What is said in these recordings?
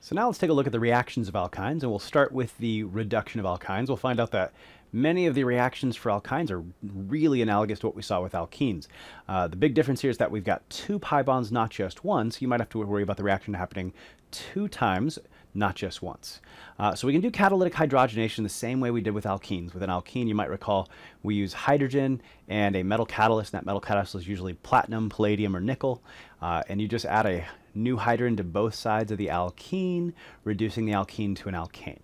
So now let's take a look at the reactions of alkynes, and we'll start with the reduction of alkynes. We'll find out that many of the reactions for alkynes are really analogous to what we saw with alkenes. The big difference here is that we've got two pi bonds, not just one, so you might have to worry about the reaction happening two times, not just once. So we can do catalytic hydrogenation the same way we did with alkenes. With an alkene, you might recall, we use hydrogen and a metal catalyst, and that metal catalyst is usually platinum, palladium, or nickel, and you just add a new hydrogen to both sides of the alkene, reducing the alkene to an alkane.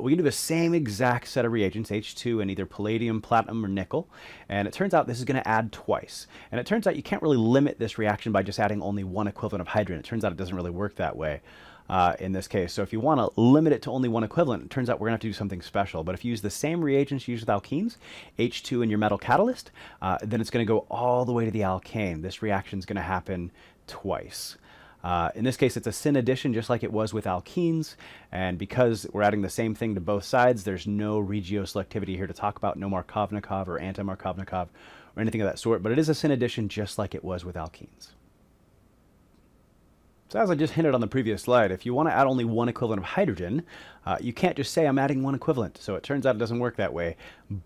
We can do the same exact set of reagents, H2 and either palladium, platinum, or nickel, and it turns out this is going to add twice. And it turns out you can't really limit this reaction by just adding only one equivalent of hydrogen. It turns out it doesn't really work that way in this case. So if you want to limit it to only one equivalent, it turns out we're going to have to do something special. But if you use the same reagents you use with alkenes, H2 and your metal catalyst, then it's going to go all the way to the alkane. This reaction is going to happen twice. In this case, it's a syn addition, just like it was with alkenes, and because we're adding the same thing to both sides, there's no regioselectivity here to talk about, no Markovnikov or anti-Markovnikov or anything of that sort, but it is a syn addition just like it was with alkenes. So as I just hinted on the previous slide, if you want to add only one equivalent of hydrogen, you can't just say I'm adding one equivalent. So it turns out it doesn't work that way.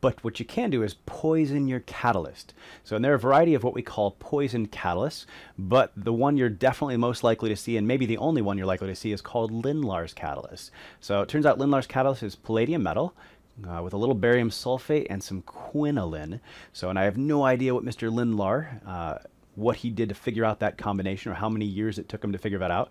But what you can do is poison your catalyst. So and there are a variety of what we call poisoned catalysts, but the one you're definitely most likely to see, and maybe the only one you're likely to see, is called Lindlar's catalyst. So it turns out Lindlar's catalyst is palladium metal, with a little barium sulfate and some quinoline. So and I have no idea what Mr. Lindlar what he did to figure out that combination, or how many years it took him to figure that out.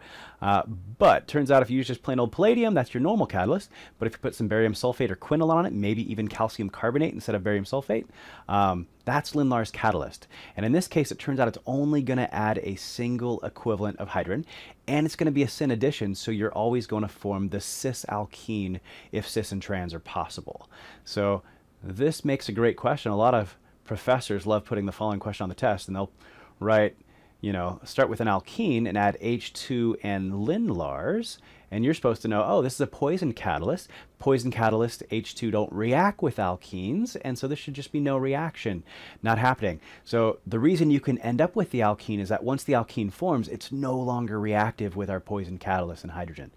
But turns out if you use just plain old palladium, that's your normal catalyst. But if you put some barium sulfate or quinoline on it, maybe even calcium carbonate instead of barium sulfate, that's Lindlar's catalyst. And in this case, it turns out it's only going to add a single equivalent of hydrogen, and it's going to be a syn addition, so you're always going to form the cis alkene if cis and trans are possible. So this makes a great question. A lot of professors love putting the following question on the test, and they'll right, you know, start with an alkene and add H2 and Lindlar's, and you're supposed to know, oh, this is a poison catalyst. Poison catalyst, H2 don't react with alkenes, and so this should just be no reaction, not happening. So the reason you can end up with the alkene is that once the alkene forms, it's no longer reactive with our poison catalyst and hydrogen.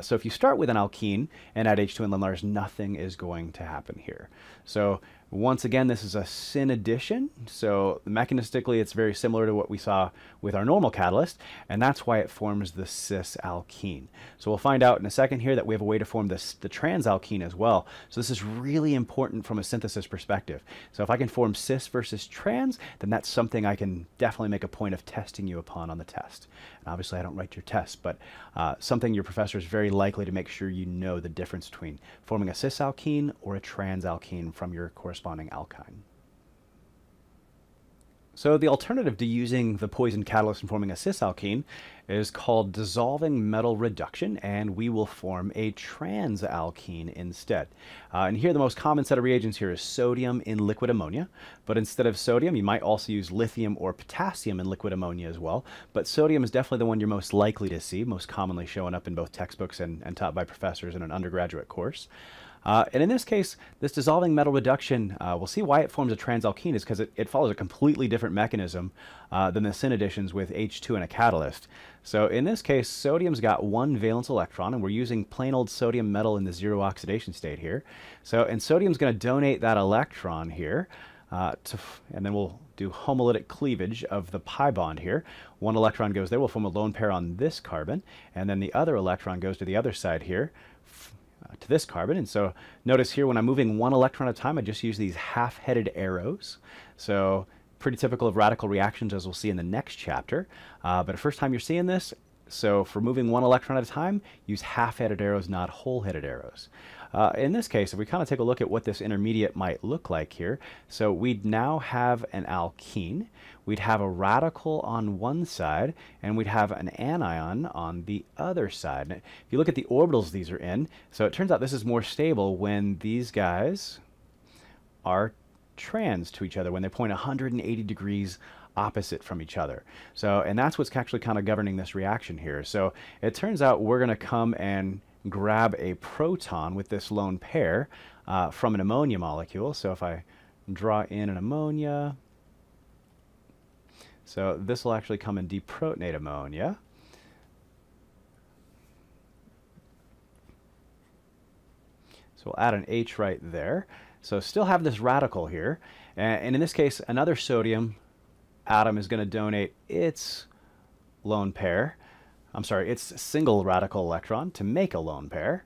So if you start with an alkene and add H2 and Lindlar's, nothing is going to happen here. So once again, this is a syn addition, so mechanistically it's very similar to what we saw with our normal catalyst, and that's why it forms the cis alkene. So we'll find out in a second here that we have a way to form the trans alkene as well. So this is really important from a synthesis perspective. So if I can form cis versus trans, then that's something I can definitely make a point of testing you upon on the test. And obviously I don't write your tests, but something your professor is very likely to make sure you know the difference between forming a cis alkene or a trans alkene from your corresponding alkyne. So the alternative to using the poison catalyst and forming a cisalkene is called dissolving metal reduction, and we will form a trans alkene instead. And here the most common set of reagents here is sodium in liquid ammonia, but instead of sodium you might also use lithium or potassium in liquid ammonia as well, but sodium is definitely the one you're most likely to see, most commonly showing up in both textbooks and taught by professors in an undergraduate course. And in this case, this dissolving metal reduction, we'll see why it forms a trans alkene, is because it follows a completely different mechanism than the syn additions with H2 and a catalyst. So in this case, sodium's got one valence electron, and we're using plain old sodium metal in the zero oxidation state here. So, and sodium's going to donate that electron here, and then we'll do homolytic cleavage of the pi bond here. One electron goes there, we'll form a lone pair on this carbon, and then the other electron goes to the other side here, to this carbon. And so notice here when I'm moving one electron at a time, I just use these half-headed arrows. So pretty typical of radical reactions, as we'll see in the next chapter. But the first time you're seeing this, so for moving one electron at a time, use half-headed arrows, not whole-headed arrows. In this case, if we kind of take a look at what this intermediate might look like here, so we'd now have an alkene, we'd have a radical on one side, and we'd have an anion on the other side. And if you look at the orbitals these are in, so it turns out this is more stable when these guys are trans to each other, when they point 180 degrees opposite from each other. So, and that's what's actually kind of governing this reaction here. So it turns out we're going to come and grab a proton with this lone pair from an ammonia molecule. So if I draw in an ammonia, so this will actually come and deprotonate ammonia. So we'll add an H right there. So still have this radical here. And in this case, another sodium atom is going to donate its lone pair. I'm sorry, its single radical electron to make a lone pair.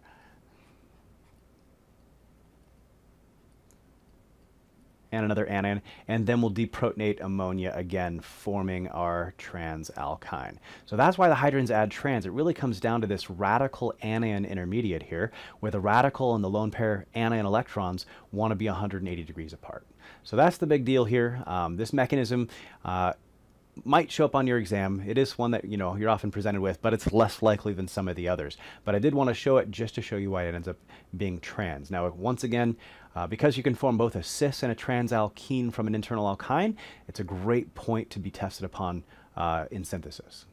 And another anion, and then we'll deprotonate ammonia again, forming our trans alkyne. So that's why the hydrogens add trans. It really comes down to this radical anion intermediate here, where the radical and the lone pair anion electrons want to be 180 degrees apart. So that's the big deal here. This mechanism might show up on your exam. It is one that, you know, you're often presented with, but it's less likely than some of the others. But I did want to show it just to show you why it ends up being trans. Now, once again, because you can form both a cis and a trans alkene from an internal alkyne, it's a great point to be tested upon in synthesis.